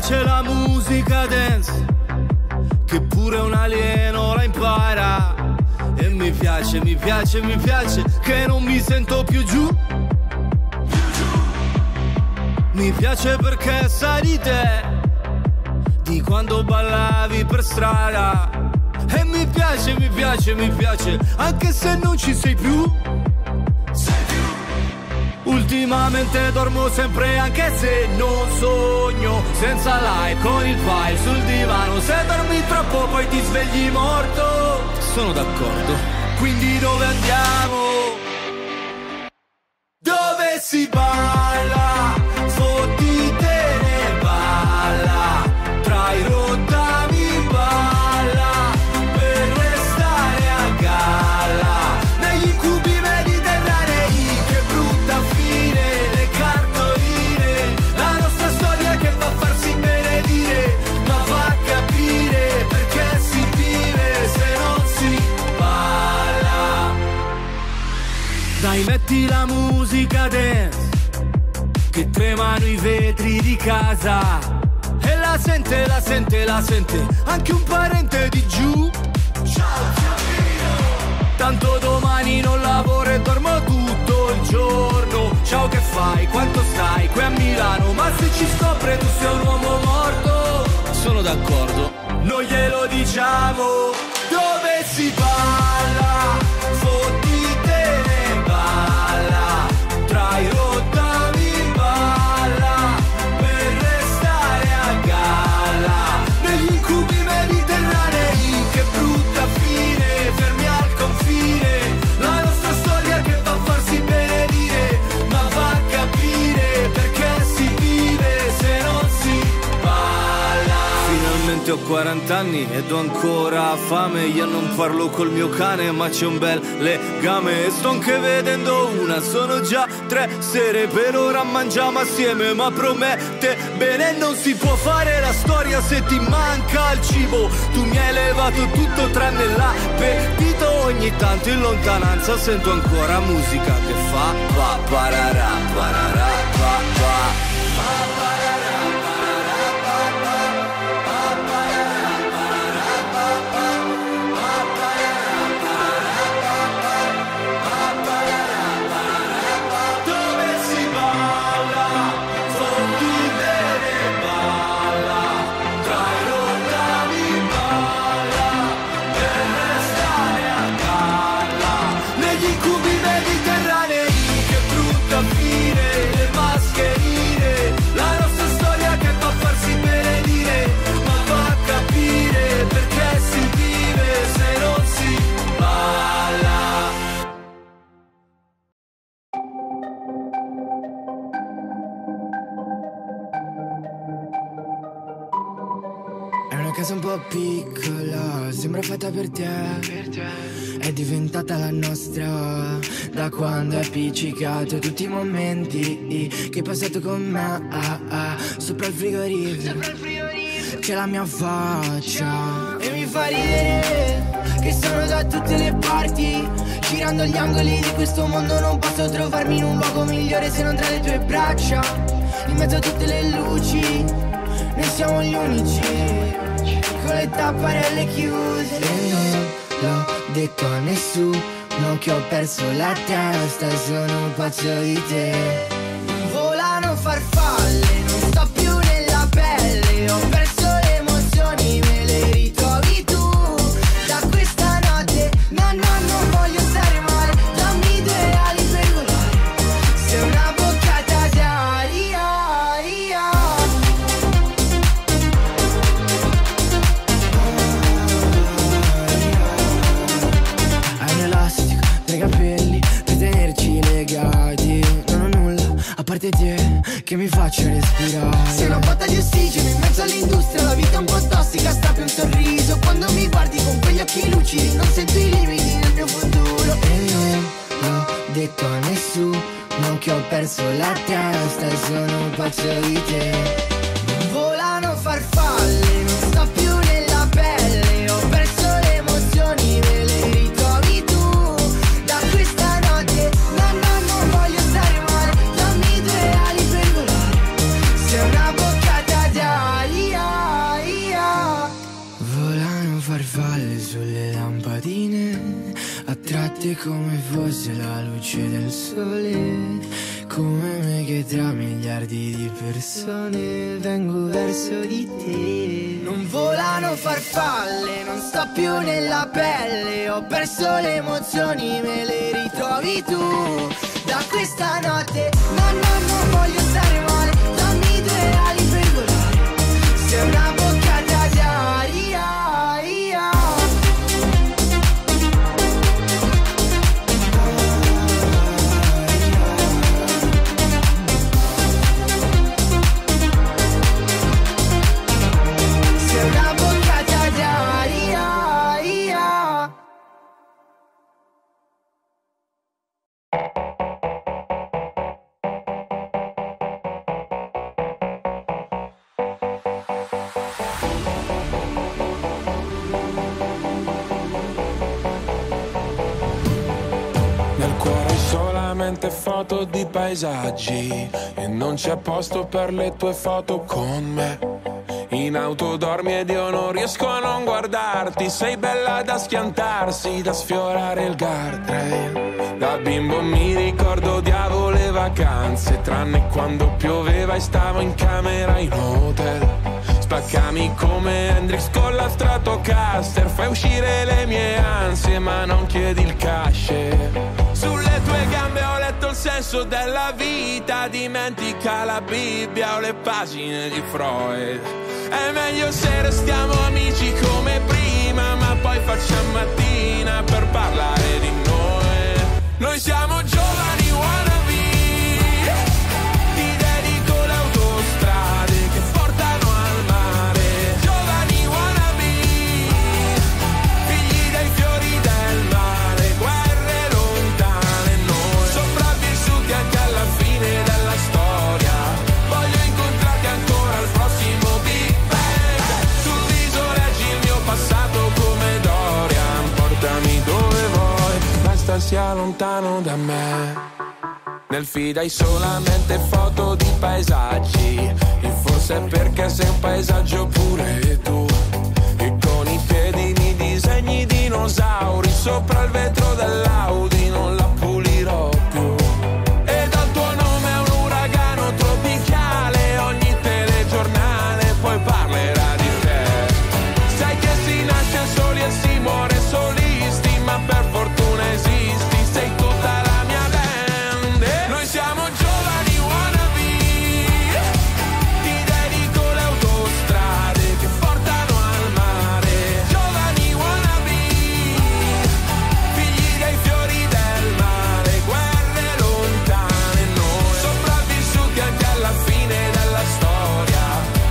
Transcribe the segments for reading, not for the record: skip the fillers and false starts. piace la musica dance, che pure un alieno la impara. E mi piace, mi piace, mi piace, che non mi sento più giù. Mi piace perché sai di te, di quando ballavi per strada. E mi piace, mi piace, mi piace, anche se non ci sei più. Ultimamente dormo sempre anche se non sogno, senza like con il file sul divano. Se dormi troppo poi ti svegli morto. Sono d'accordo, quindi dove andiamo? Dove si balla, fottitene te ne balla, tra i rottami balla, per restare a galla. Negli incubi mediterranei, che brutta fine, le cartoline, la nostra storia che va a farsi benedire, ma fa capire perché si vive se non si balla. Dai, metti la musica dance, che tremano i vetri di casa. E la sente, la sente, la sente anche un parente di giù. Ciao Giamino, tanto domani non lavoro e dormo tutto il giorno. Ciao, che fai? Quanto stai qui a Milano? Ma se ci scopre tu sei un uomo morto. Sono d'accordo, noi glielo diciamo. Dove si balla, fottitene te ne balla, tra i rottami. Ho 40 anni ed ho ancora fame. Io non parlo col mio cane, ma c'è un bel legame. E sto anche vedendo una, sono già 3 sere. Per ora mangiamo assieme, ma promette bene. Non si può fare la storia se ti manca il cibo. Tu mi hai levato tutto tranne l'appetito. Ogni tanto in lontananza sento ancora musica che fa pa pararà, pararà, pa pa. Casa un po' piccola, sembra fatta per te. È diventata la nostra da quando hai appiccicato tutti i momenti che hai passato con me. Sopra il frigorifero c'è la mia faccia e mi fa ridere che sono da tutte le parti. Girando gli angoli di questo mondo non posso trovarmi in un luogo migliore se non tra le tue braccia. In mezzo a tutte le luci noi siamo gli unici, con le tapparelle chiuse. E non l'ho detto a nessuno che ho perso la testa, sono un pazzo di te. Volano farfalle, non sto più nella pelle, ho perso le emozioni, me le ritrovi tu. Da questa notte, no, non voglio stare male, dammi 2 ali per volare, sei una boccata d'aria. Che mi faccio respirare. Sei una botta di ossigeno in mezzo all'industria. La vita è un po' tossica, sta più un sorriso. Quando mi guardi con quegli occhi lucidi non sento i limiti nel mio futuro. E non l'ho detto a nessuno che ho perso la testa, sono un pazzo di te. Volano farfalle, non sto più nella pelle, ho perso le emozioni, me le ritrovi tu. Da questa notte, no, non voglio stare male, dammi 2 ali per volare, sei una boccata d'aria. come fosse la luce del sole, come me che tra miliardi di persone vengo verso di te. Non volano farfalle, non sto più nella pelle, ho perso le emozioni, me le ritrovi tu. Da questa notte, no, no, non voglio stare male, dammi due ali per volare, sei una boccata d'aria. Foto di paesaggi e non c'è posto per le tue foto con me. In auto dormi ed io non riesco a non guardarti. Sei bella da schiantarsi, da sfiorare il guardrail. Da bimbo mi ricordo odiavo le vacanze, tranne quando pioveva e stavo in camera in hotel. Spaccami come Hendrix con la Stratocaster, fai uscire le mie ansie ma non chiedi il cash. Sulle tue gambe ho letto il senso della vita, dimentica la Bibbia o le pagine di Freud. È meglio se restiamo amici come prima, ma poi facciamo mattina per parlare di noi. Noi siamo giovani wannabe, ti dedico le autostrade che portano al mare. Giovani wannabe, figli dei fiori del mare, guerre lontane noi, sopravvissuti anche alla fine della storia. Voglio incontrarti ancora al prossimo Big Bang, sul viso leggi il mio passato come Dorian. Portami dove vuoi, basta sia lontano da me. Nel feed hai solamente foto di paesaggi, e forse perché sei un paesaggio pure tu. E con i piedi mi disegni dinosauri, sopra il vetro dell'Audi non la pulirò più. E dal tuo nome è un uragano tropicale, ogni telegiornale poi parlerà di te. Sai che si nasce soli e si muore solisti, ma per fortuna esisti, sei tutta la mia band. Noi siamo giovani wannabe, ti dedico le autostrade che portano al mare. Giovani wannabe, figli dei fiori del mare, guerre lontane noi, sopravvissuti anche alla fine della storia.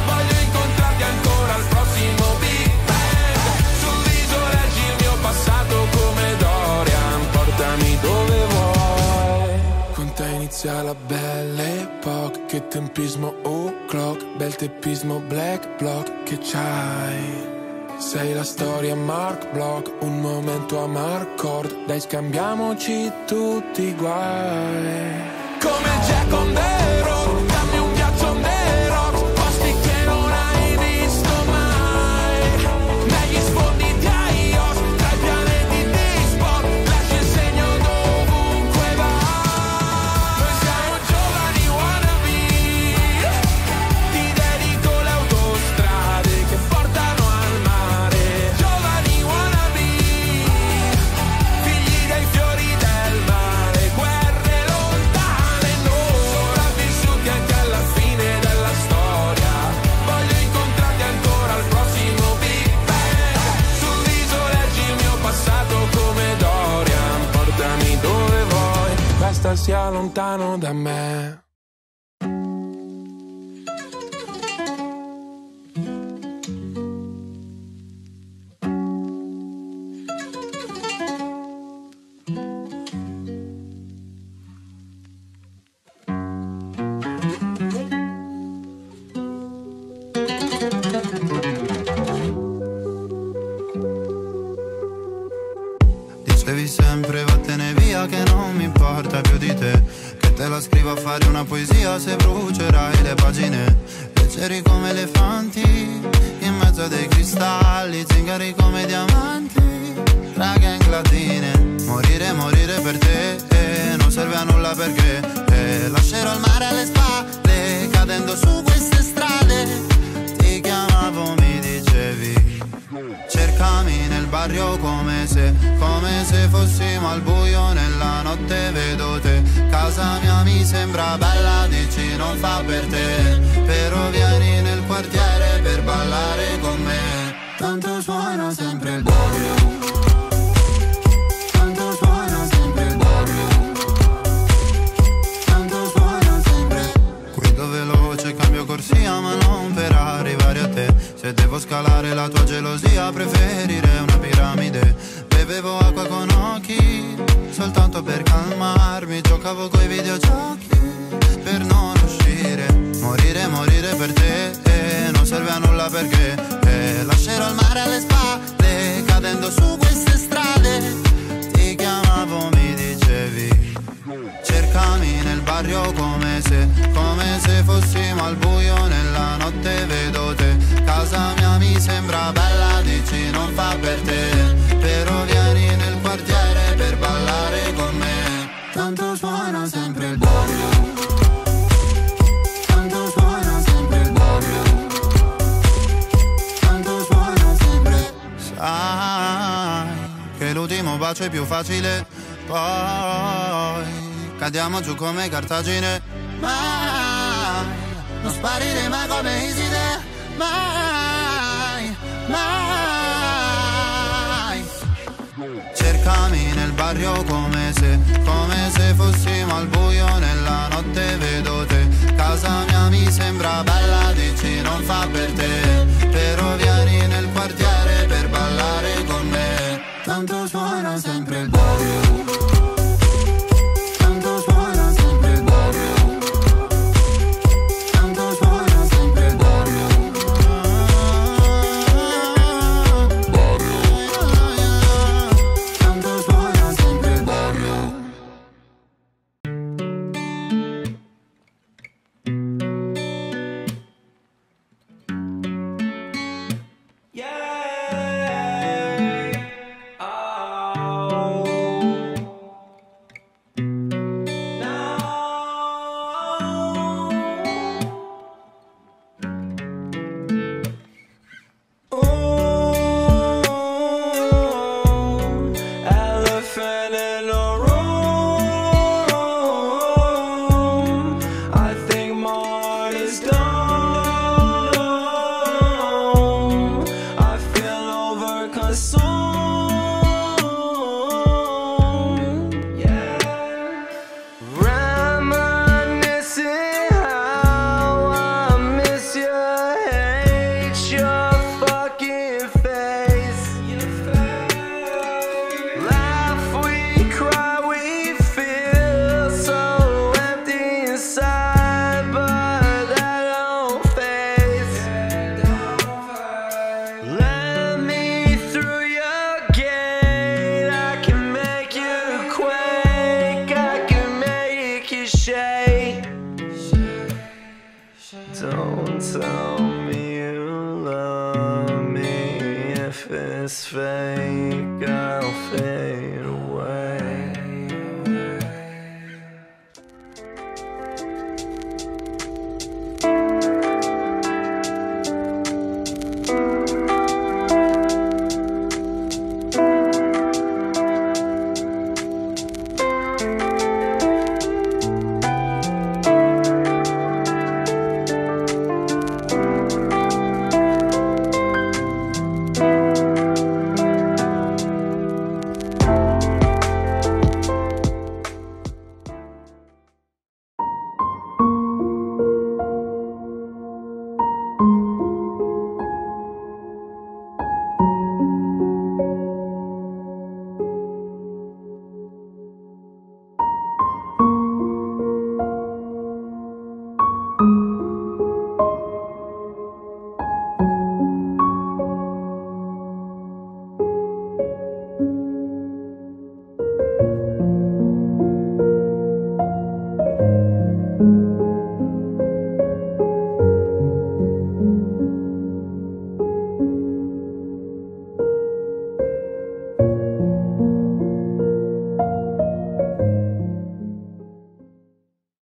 Voglio incontrarti ancora al prossimo Big Bang, sul viso leggi il mio passato come Dorian. Portami dove vuoi, inizia la belle epoca, che tempismo o'clock, bel teppismo black block che c'hai. Sei la storia Mark Block, un momento a Marcord, dai scambiamoci tutti i guai. Come Jack on the road, dammi un ghiaccio on the rocks, posti che non hai visto mai, negli sfondi di Aios, tra i pianeti di spot, lascia il segno dovunque vai. Basta sia lontano da me. faccia dei cristalli, zingari come diamanti, la gang latine. Morire, morire per te, non serve a nulla perché lascerò il mare alle spalle, cadendo su queste strade. Ti chiamavo, mi dicevi, cercami nel barrio come se fossimo al buio nella notte. Vedo te, casa mia mi sembra bella, dici non fa per te, però vieni nel quartiere per ballare con me. Tanto suona sempre il barrio, tanto suona sempre il barrio, tanto suona sempre. Guido veloce, cambio corsia ma non per arrivare a te. Se devo scalare la tua gelosia preferirei una piramide. Bevevo acqua con occhi soltanto per calmarmi, giocavo coi videogiochi per non uscire. Morire, morire per te, non serve a nulla perché lascerò il mare alle spalle, cadendo su queste strade. Ti chiamavo, mi dicevi, cercami nel barrio come se fossimo al buio nella notte. Vedo te, casa mia mi sembra bella, dici non fa per te, però vieni nel quartiere per ballare con me. Tanto suona sempre il barrio, tanto suona sempre il barrio, tanto suona sempre. Sai che l'ultimo bacio è più facile, poi cadiamo giù come Cartagine. Mai, non sparire mai come Iside. Mai, mai. Cercami nel barrio come se fossimo al buio nella notte. Vedo te, casa mia mi sembra bella, dici non fa per te, però vieni nel quartiere per ballare con me. Tanto suona sempre il barrio, face.